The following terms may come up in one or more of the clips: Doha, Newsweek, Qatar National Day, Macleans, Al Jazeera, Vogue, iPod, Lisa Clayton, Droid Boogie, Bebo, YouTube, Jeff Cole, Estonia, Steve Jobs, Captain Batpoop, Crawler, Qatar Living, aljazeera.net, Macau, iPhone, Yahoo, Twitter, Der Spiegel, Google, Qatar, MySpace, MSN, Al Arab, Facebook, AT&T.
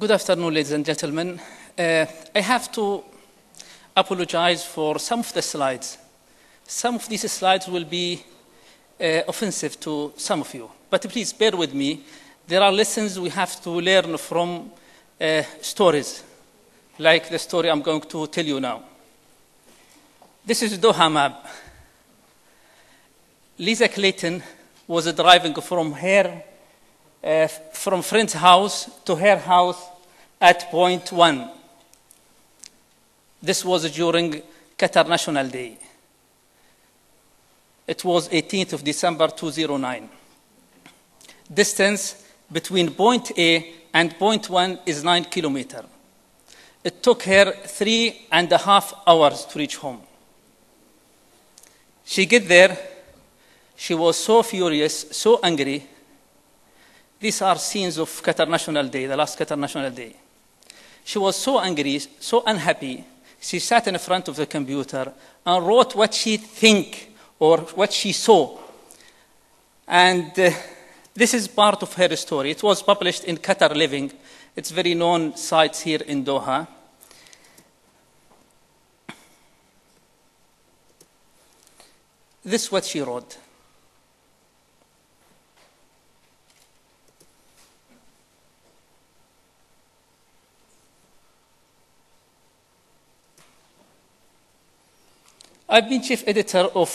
Good afternoon, ladies and gentlemen. I have to apologize for some of the slides. Some of these slides will be offensive to some of you, but please bear with me. There are lessons we have to learn from stories, like the story I'm going to tell you now. This is Doha map. Lisa Clayton was driving from friend's house to her house at point 1. This was during Qatar National Day. It was 18th of December 2009. Distance between point A and point 1 is 9 kilometers. It took her 3.5 hours to reach home. She got there. She was so furious, so angry. These are scenes of Qatar National Day, the last Qatar National Day. She was so angry, so unhappy, she sat in front of the computer and wrote what she think or what she saw. And this is part of her story. It was published in Qatar Living. It's very known sites here in Doha. This is what she wrote. I've been chief editor of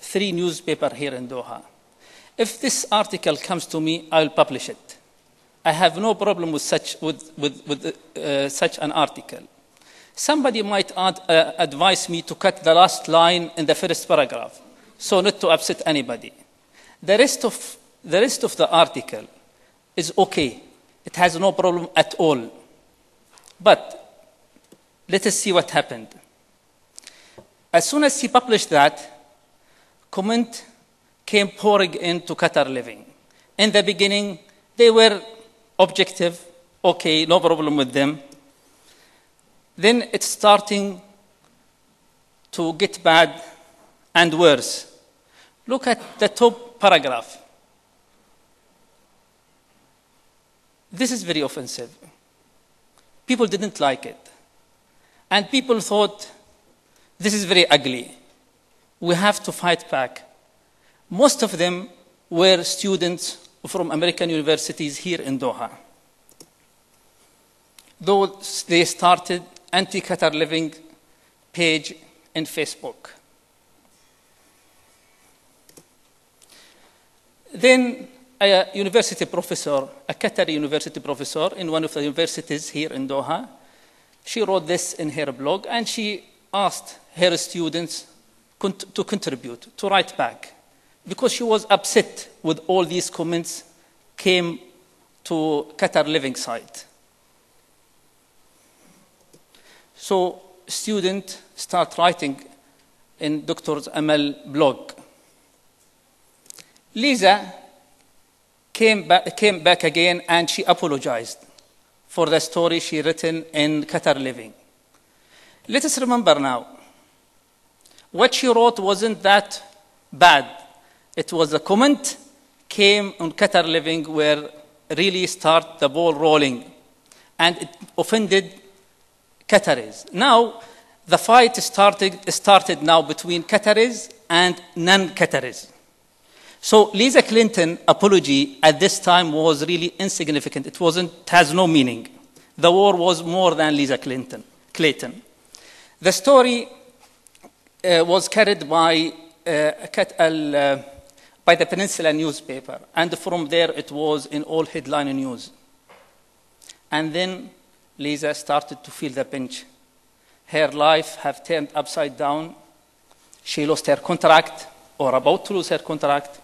3 newspapers here in Doha. If this article comes to me, I'll publish it. I have no problem with such an article. Somebody might advise me to cut the last line in the first paragraph, so not to upset anybody. The rest of the article is okay. It has no problem at all. But let us see what happened. As soon as she published that, comment came pouring into Qatar Living. In the beginning, they were objective, okay, no problem with them. Then it's starting to get bad and worse. Look at the top paragraph. This is very offensive. People didn't like it. And people thought, this is very ugly. We have to fight back. Most of them were students from American universities here in Doha. Though they started anti-Qatar Living page in Facebook. Then a university professor, a Qatari university professor in one of the universities here in Doha, she wrote this in her blog, and she asked her students to contribute, to write back, because she was upset with all these comments came to Qatar Living site. So students start writing in Dr. Amal's blog. Lisa came back again, and she apologized for the story she written in Qatar Living. Let us remember now, what she wrote wasn't that bad. It was a comment came on Qatar Living where really start the ball rolling, and it offended Qataris. Now the fight started now between Qataris and non-Qataris. So Lisa Clayton's apology at this time was really insignificant. It has no meaning. The war was more than Lisa Clayton. The story was carried by the Peninsula newspaper, and from there it was in all headline news. And then Lisa started to feel the pinch. Her life had turned upside down. She lost her contract, or about to lose her contract.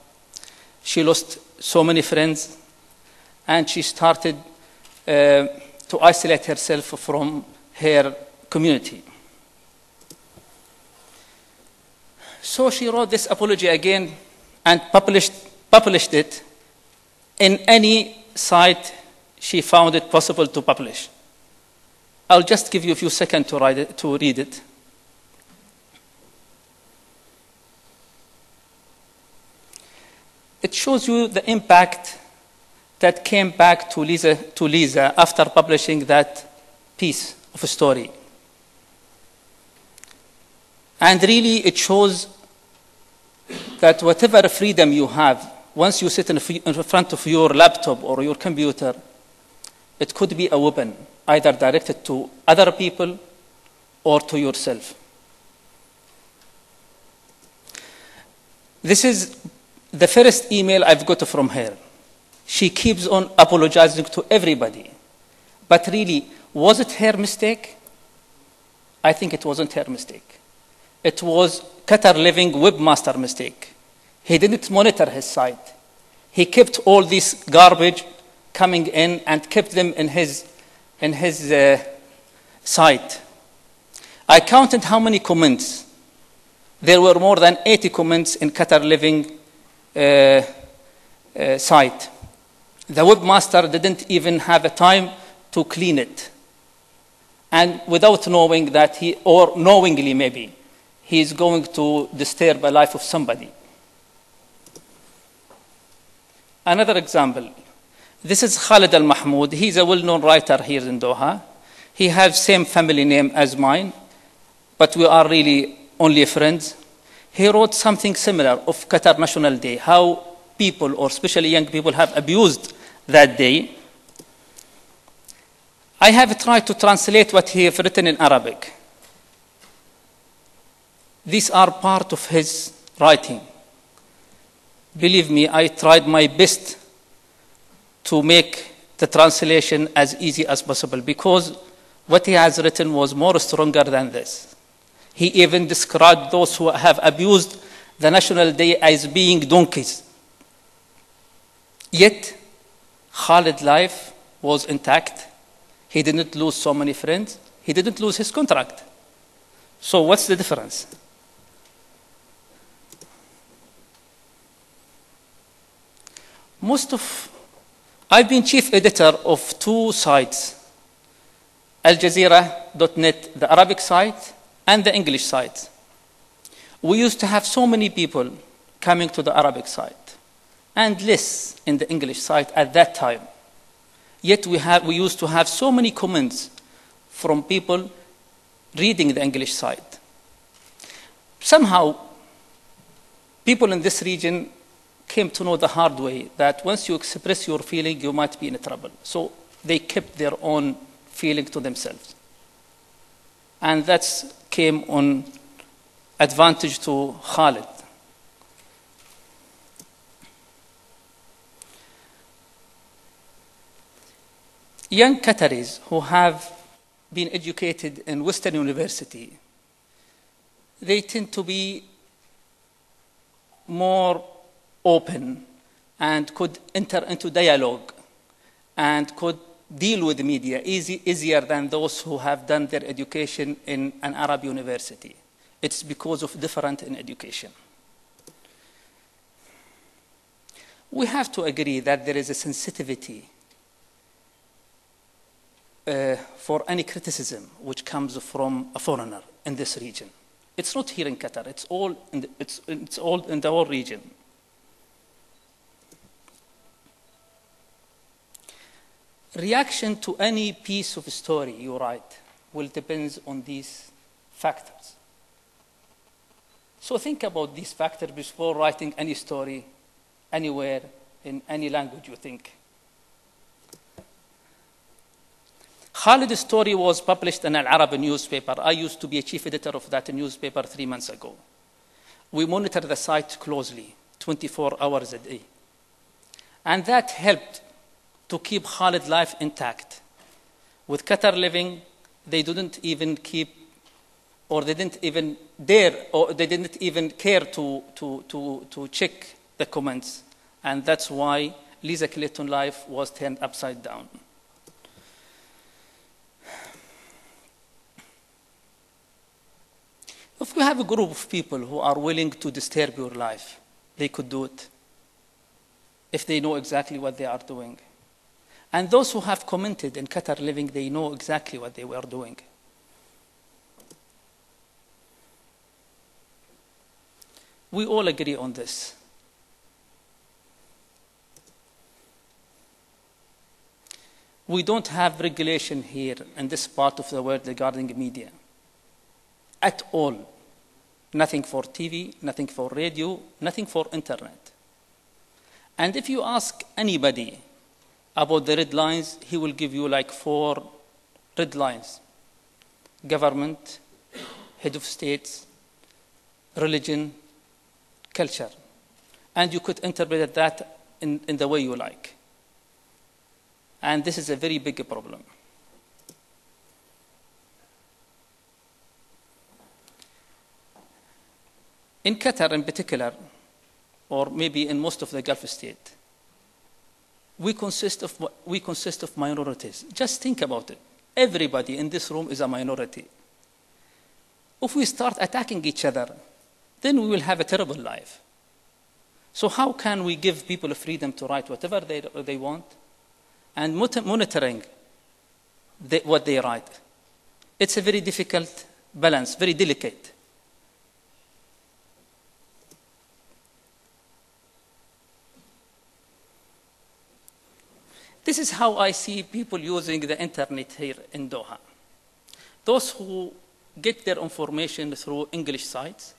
She lost so many friends, and she started to isolate herself from her community. So she wrote this apology again and published it in any site she found it possible to publish. I'll just give you a few seconds to read it. It shows you the impact that came back to Lisa after publishing that piece of a story. And really, it shows that whatever freedom you have, once you sit in front of your laptop or your computer, it could be a weapon, either directed to other people or to yourself. This is the first email I've got from her. She keeps on apologizing to everybody. But really, was it her mistake? I think it wasn't her mistake. It was Qatar Living webmaster mistake. He didn't monitor his site. He kept all this garbage coming in and kept them in his site. I counted how many comments. There were more than 80 comments in Qatar Living site. The webmaster didn't even have a time to clean it. And without knowing that he, or knowingly maybe, he is going to disturb the life of somebody. Another example. This is Khalid Al Mahmoud. He's a well-known writer here in Doha. He has same family name as mine, but we are really only friends. He wrote something similar of Qatar National Day, how people, or especially young people, have abused that day. I have tried to translate what he has written in Arabic. These are part of his writing. Believe me, I tried my best to make the translation as easy as possible, because what he has written was more stronger than this. He even described those who have abused the National Day as being donkeys. Yet, Khalid's life was intact. He didn't lose so many friends. He didn't lose his contract. So what's the difference? I've been chief editor of two sites, aljazeera.net, the Arabic site, and the English site. We used to have so many people coming to the Arabic site, and less in the English site at that time. Yet we used to have so many comments from people reading the English site. Somehow, people in this region came to know the hard way that once you express your feeling, you might be in trouble. So they kept their own feeling to themselves. And that came on advantage to Khalid. Young Qataris who have been educated in Western University, they tend to be more open and could enter into dialogue and could deal with media easier than those who have done their education in an Arab university. It's because of difference in education. We have to agree that there is a sensitivity for any criticism which comes from a foreigner in this region. It's not here in Qatar, it's all in the whole region. Reaction to any piece of story you write will depend on these factors. So think about these factors before writing any story, anywhere, in any language you think. Khalid's story was published in Al Arab newspaper. I used to be a chief editor of that newspaper 3 months ago. We monitor the site closely, 24 hours a day. And that helped to keep Khalid's life intact. With Qatar Living, they didn't even care to check the comments. And that's why Lisa Clayton's life was turned upside down. If we have a group of people who are willing to disturb your life, they could do it if they know exactly what they are doing. And those who have commented in Qatar Living, they know exactly what they were doing. We all agree on this. We don't have regulation here in this part of the world regarding media at all. Nothing for TV, nothing for radio, nothing for internet. And if you ask anybody about the red lines, he will give you like 4 red lines. Government, head of states, religion, culture. And you could interpret that in the way you like. And this is a very big problem. In Qatar in particular, or maybe in most of the Gulf states, we consist of minorities. Just think about it. Everybody in this room is a minority. If we start attacking each other, then we will have a terrible life. So how can we give people freedom to write whatever they want? And monitoring what they write. It's a very difficult balance, very delicate. This is how I see people using the internet here in Doha. Those who get their information through English sites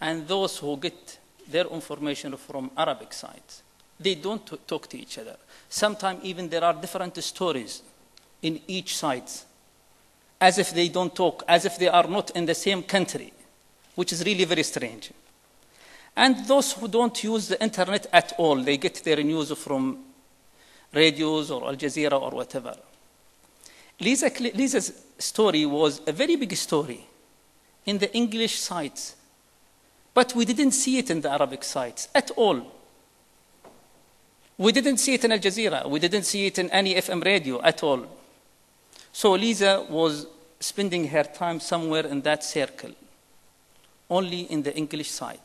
and those who get their information from Arabic sites. They don't talk to each other. Sometimes even there are different stories in each side, as if they don't talk, as if they are not in the same country, which is really very strange. And those who don't use the internet at all, they get their news from radios or Al Jazeera or whatever. Lisa's story was a very big story in the English sites, but we didn't see it in the Arabic sites at all. We didn't see it in Al Jazeera. We didn't see it in any FM radio at all. So Lisa was spending her time somewhere in that circle, only in the English side.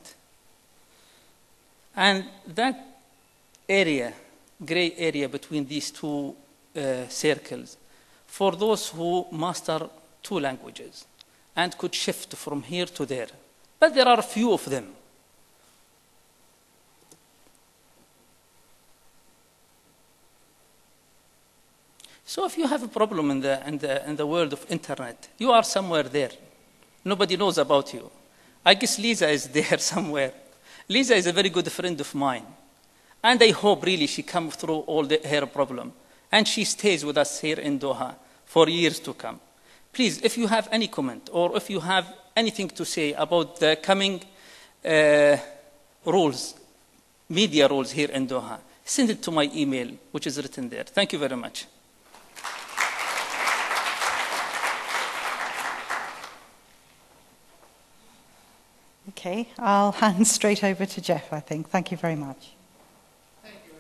And that area, gray area between these two circles, for those who master 2 languages and could shift from here to there. But there are a few of them. So if you have a problem in the world of internet, you are somewhere there. Nobody knows about you. I guess Lisa is there somewhere. Lisa is a very good friend of mine. And I hope really she comes through all her problem. And she stays with us here in Doha for years to come. Please, if you have any comment or if you have anything to say about the coming rules, media rules here in Doha, send it to my email, which is written there. Thank you very much. Okay, I'll hand straight over to Jeff, I think. Thank you very much. Thank you.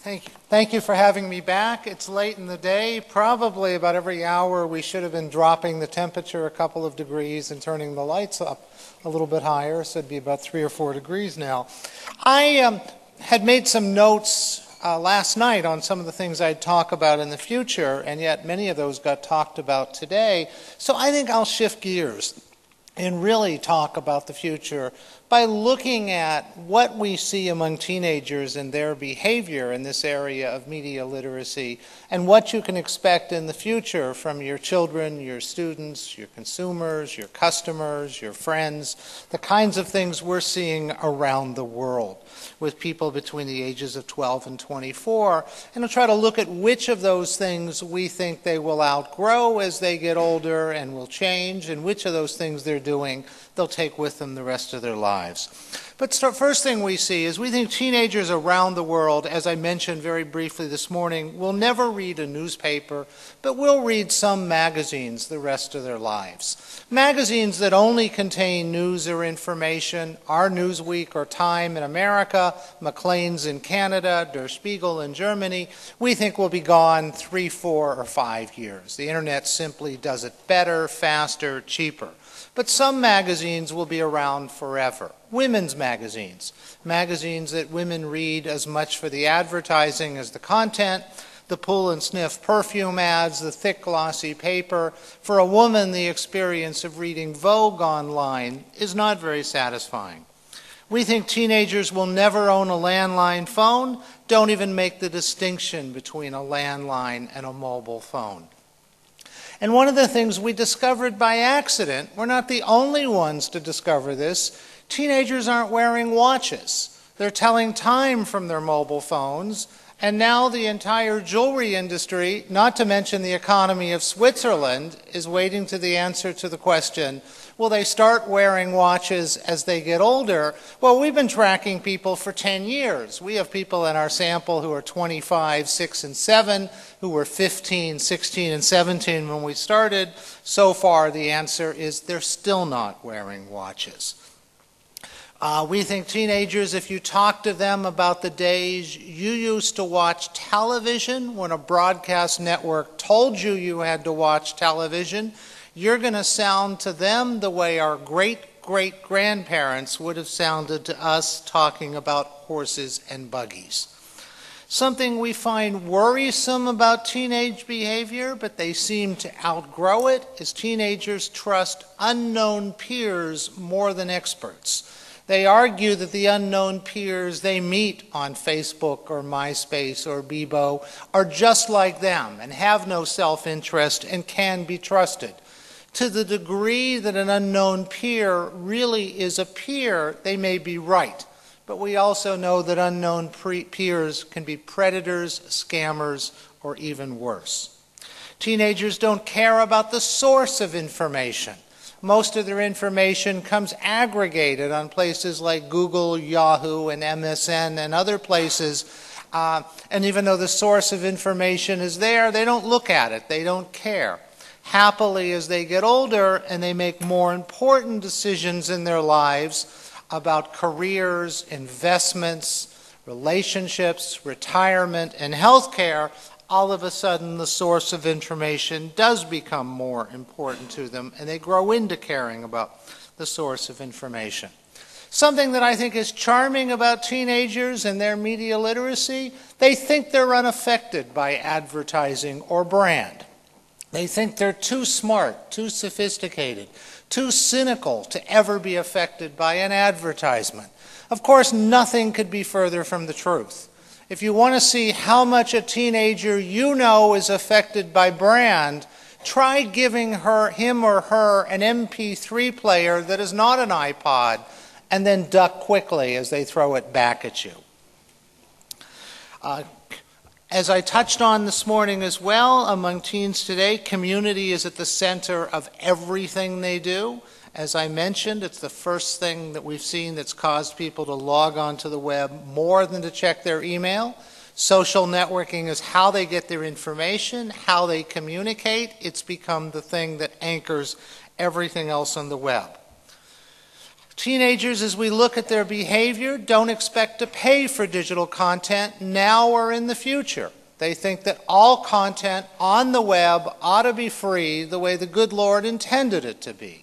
Thank you. Thank you for having me back. It's late in the day. Probably about every hour we should have been dropping the temperature a couple of degrees and turning the lights up a little bit higher, so it'd be about 3 or 4 degrees now. I had made some notes last night on some of the things I'd talk about in the future, and yet many of those got talked about today. So I think I'll shift gears and really talk about the future by looking at what we see among teenagers and their behavior in this area of media literacy and what you can expect in the future from your children, your students, your consumers, your customers, your friends, the kinds of things we're seeing around the world with people between the ages of 12 and 24. And I'll try to look at which of those things we think they will outgrow as they get older and will change, and which of those things they're doing they'll take with them the rest of their lives. But the first thing we see is we think teenagers around the world, as I mentioned very briefly this morning, will never read a newspaper, but will read some magazines the rest of their lives. Magazines that only contain news or information. Our Newsweek or Time in America, Macleans in Canada, Der Spiegel in Germany, we think will be gone 3, 4, or 5 years. The internet simply does it better, faster, cheaper. But some magazines will be around forever. Women's magazines, magazines that women read as much for the advertising as the content, the pull and sniff perfume ads, the thick glossy paper. For a woman, the experience of reading Vogue online is not very satisfying. We think teenagers will never own a landline phone. Don't even make the distinction between a landline and a mobile phone. And one of the things we discovered by accident, we're not the only ones to discover this, teenagers aren't wearing watches. They're telling time from their mobile phones, and now the entire jewelry industry, not to mention the economy of Switzerland, is waiting for the answer to the question, will they start wearing watches as they get older? Well, we've been tracking people for 10 years. We have people in our sample who are 25, 6, and 7, who were 15, 16, and 17 when we started. So far, the answer is they're still not wearing watches. We think teenagers, if you talk to them about the days you used to watch television when a broadcast network told you you had to watch television, you're going to sound to them the way our great-great-grandparents would have sounded to us talking about horses and buggies. Something we find worrisome about teenage behavior, but they seem to outgrow it, is teenagers trust unknown peers more than experts. They argue that the unknown peers they meet on Facebook or MySpace or Bebo are just like them and have no self-interest and can be trusted. To the degree that an unknown peer really is a peer, they may be right. But we also know that unknown peers can be predators, scammers, or even worse. Teenagers don't care about the source of information. Most of their information comes aggregated on places like Google, Yahoo, and MSN, and other places. And even though the source of information is there, they don't look at it. They don't care. Happily, as they get older and they make more important decisions in their lives about careers, investments, relationships, retirement, and health care, all of a sudden the source of information does become more important to them, and they grow into caring about the source of information. Something that I think is charming about teenagers and their media literacy, they think they're unaffected by advertising or brand. They think they're too smart, too sophisticated, too cynical to ever be affected by an advertisement. Of course, nothing could be further from the truth. If you want to see how much a teenager you know is affected by brand, try giving him or her an MP3 player that is not an iPod, and then duck quickly as they throw it back at you. As I touched on this morning as well, among teens today, community is at the center of everything they do. As I mentioned, it's the first thing that we've seen that's caused people to log onto the web more than to check their email. Social networking is how they get their information, how they communicate. It's become the thing that anchors everything else on the web. Teenagers, as we look at their behavior, don't expect to pay for digital content now or in the future. They think that all content on the web ought to be free the way the good Lord intended it to be.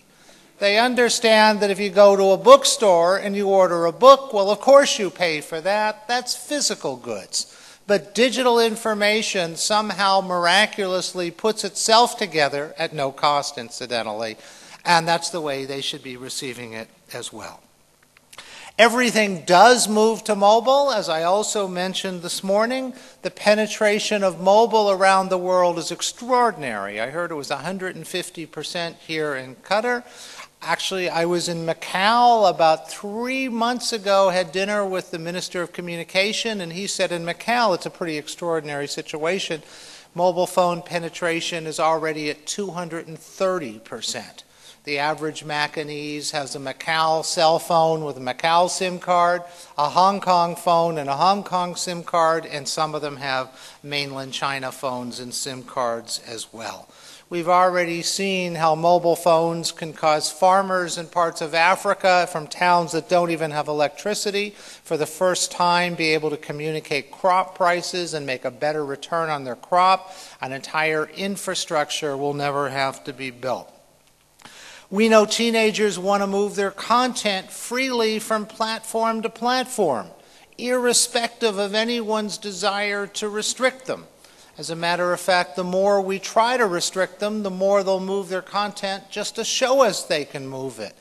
They understand that if you go to a bookstore and you order a book, well, of course you pay for that. That's physical goods. But digital information somehow miraculously puts itself together at no cost, incidentally, and that's the way they should be receiving it as well. Everything does move to mobile. As I also mentioned this morning, the penetration of mobile around the world is extraordinary. I heard it was 150% here in Qatar. Actually, I was in Macau about 3 months ago, had dinner with the Minister of Communication, and he said in Macau it's a pretty extraordinary situation. Mobile phone penetration is already at 230%. The average Macanese has a Macau cell phone with a Macau SIM card, a Hong Kong phone and a Hong Kong SIM card, and some of them have mainland China phones and SIM cards as well. We've already seen how mobile phones can cause farmers in parts of Africa from towns that don't even have electricity for the first time be able to communicate crop prices and make a better return on their crop. An entire infrastructure will never have to be built. We know teenagers want to move their content freely from platform to platform, irrespective of anyone's desire to restrict them. As a matter of fact, the more we try to restrict them, the more they'll move their content just to show us they can move it.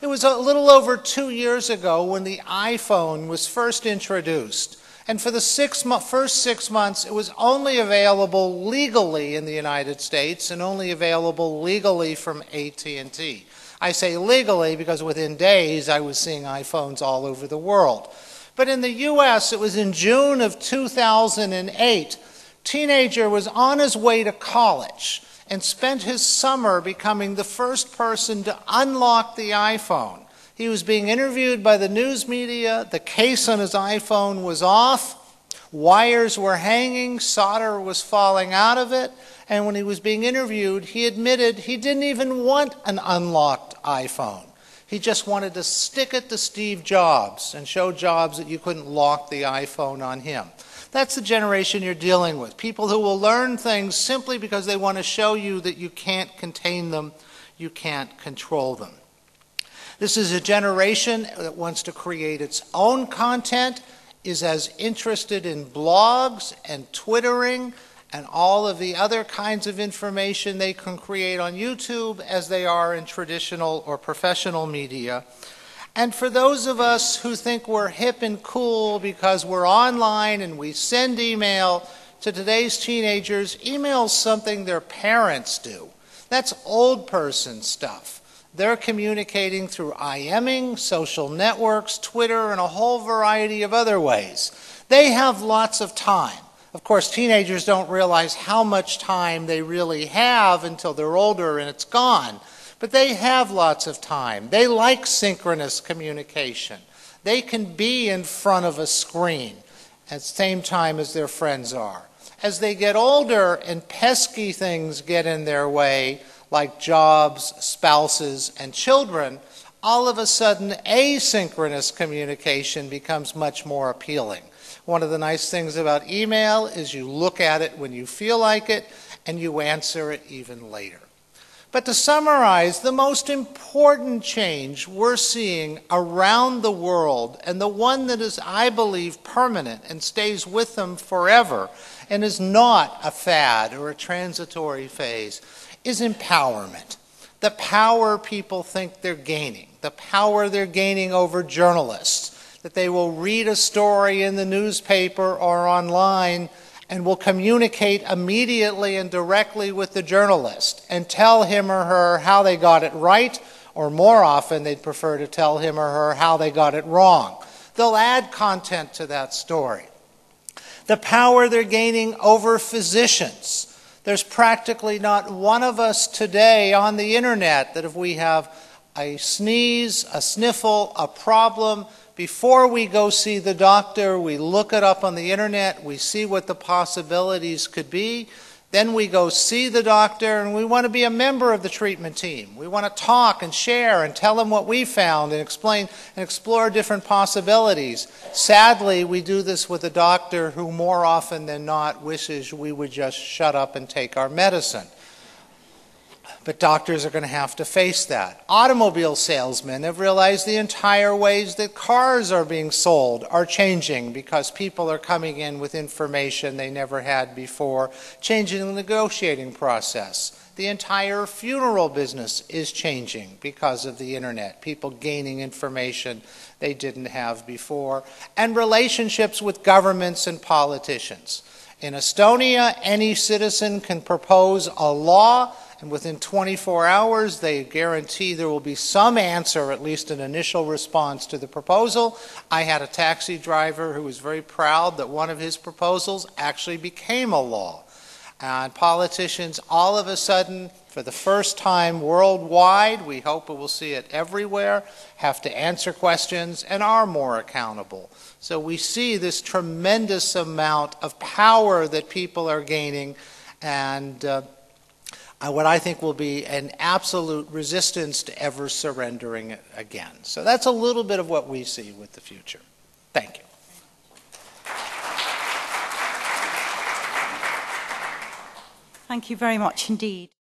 It was a little over 2 years ago when the iPhone was first introduced. And for the first six months, it was only available legally in the United States and only available legally from AT&T. I say legally because within days I was seeing iPhones all over the world. But in the US, it was in June of 2008, teenager was on his way to college and spent his summer becoming the first person to unlock the iPhone. He was being interviewed by the news media, the case on his iPhone was off, wires were hanging, solder was falling out of it, and when he was being interviewed, he admitted he didn't even want an unlocked iPhone. He just wanted to stick it to Steve Jobs and show Jobs that you couldn't lock the iPhone on him. That's the generation you're dealing with, people who will learn things simply because they want to show you that you can't contain them, you can't control them. This is a generation that wants to create its own content, is as interested in blogs and Twittering and all of the other kinds of information they can create on YouTube as they are in traditional or professional media. And for those of us who think we're hip and cool because we're online and we send email, to today's teenagers, email's something their parents do. That's old person stuff. They're communicating through IMing, social networks, Twitter, and a whole variety of other ways. They have lots of time. Of course, teenagers don't realize how much time they really have until they're older and it's gone. But they have lots of time. They like synchronous communication. They can be in front of a screen at the same time as their friends are. As they get older and pesky things get in their way, like jobs, spouses, and children, all of a sudden asynchronous communication becomes much more appealing. One of the nice things about email is you look at it when you feel like it, and you answer it even later. But to summarize, the most important change we're seeing around the world, and the one that is, I believe, permanent and stays with them forever, and is not a fad or a transitory phase, is empowerment. The power people think they're gaining, the power they're gaining over journalists, that they will read a story in the newspaper or online and will communicate immediately and directly with the journalist and tell him or her how they got it right, or more often they'd prefer to tell him or her how they got it wrong. They'll add content to that story. The power they're gaining over physicians. There's practically not one of us today on the internet that if we have a sneeze, a sniffle, a problem, before we go see the doctor, we look it up on the internet, we see what the possibilities could be, then we go see the doctor and we want to be a member of the treatment team. We want to talk and share and tell them what we found and explain and explore different possibilities. Sadly, we do this with a doctor who more often than not wishes we would just shut up and take our medicine. But doctors are going to have to face that. Automobile salesmen have realized the entire ways that cars are being sold are changing because people are coming in with information they never had before, changing the negotiating process. The entire funeral business is changing because of the internet, people gaining information they didn't have before, and relationships with governments and politicians. In Estonia, any citizen can propose a law, and within 24 hours, they guarantee there will be some answer, at least an initial response to the proposal. I had a taxi driver who was very proud that one of his proposals actually became a law. And politicians, all of a sudden, for the first time worldwide, we hope we will see it everywhere, have to answer questions and are more accountable. So we see this tremendous amount of power that people are gaining, and what I think will be an absolute resistance to ever surrendering it again. So that's a little bit of what we see with the future. Thank you. Thank you very much indeed.